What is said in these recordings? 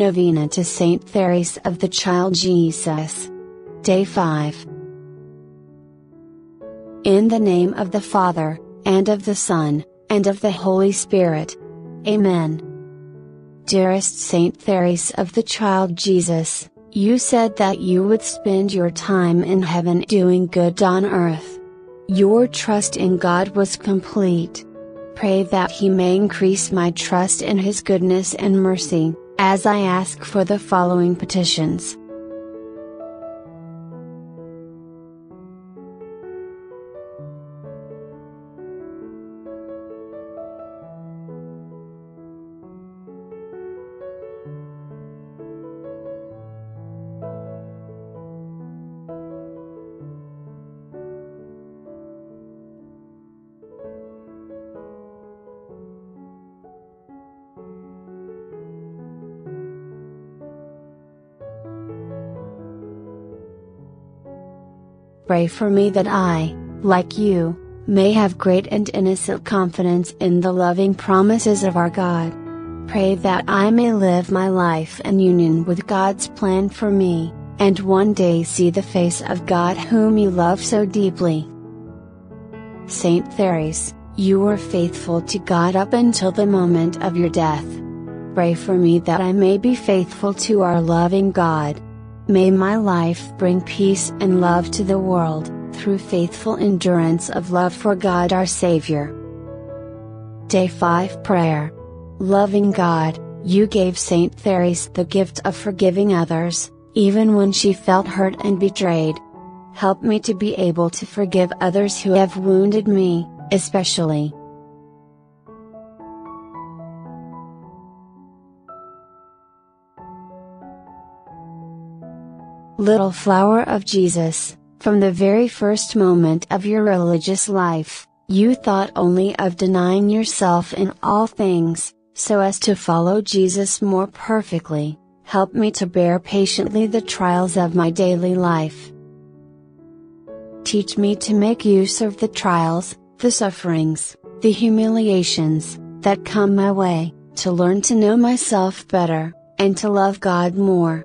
Novena to Saint Therese of the Child Jesus. Day 5. In the name of the Father, and of the Son, and of the Holy Spirit. Amen. Dearest Saint Therese of the Child Jesus, you said that you would spend your time in heaven doing good on earth. Your trust in God was complete. Pray that He may increase my trust in His goodness and mercy, as I ask for the following petitions. Pray for me that I, like you, may have great and innocent confidence in the loving promises of our God. Pray that I may live my life in union with God's plan for me, and one day see the face of God whom you love so deeply. Saint Therese, you were faithful to God up until the moment of your death. Pray for me that I may be faithful to our loving God. May my life bring peace and love to the world, through faithful endurance of love for God our Savior. Day 5 Prayer. Loving God, you gave Saint Therese the gift of forgiving others, even when she felt hurt and betrayed. Help me to be able to forgive others who have wounded me, especially. Little flower of Jesus, from the very first moment of your religious life, you thought only of denying yourself in all things, so as to follow Jesus more perfectly. Help me to bear patiently the trials of my daily life. Teach me to make use of the trials, the sufferings, the humiliations, that come my way, to learn to know myself better, and to love God more.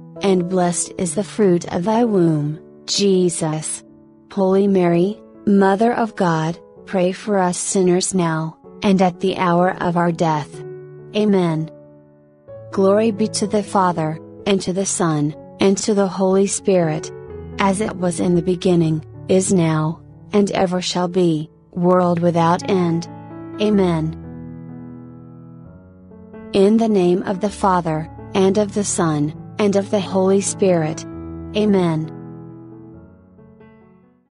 and blessed is the fruit of thy womb, Jesus. Holy Mary, Mother of God, pray for us sinners now, and at the hour of our death. Amen. Glory be to the Father, and to the Son, and to the Holy Spirit. As it was in the beginning, is now, and ever shall be, world without end. Amen. In the name of the Father, and of the Son, and of the Holy Spirit. Amen.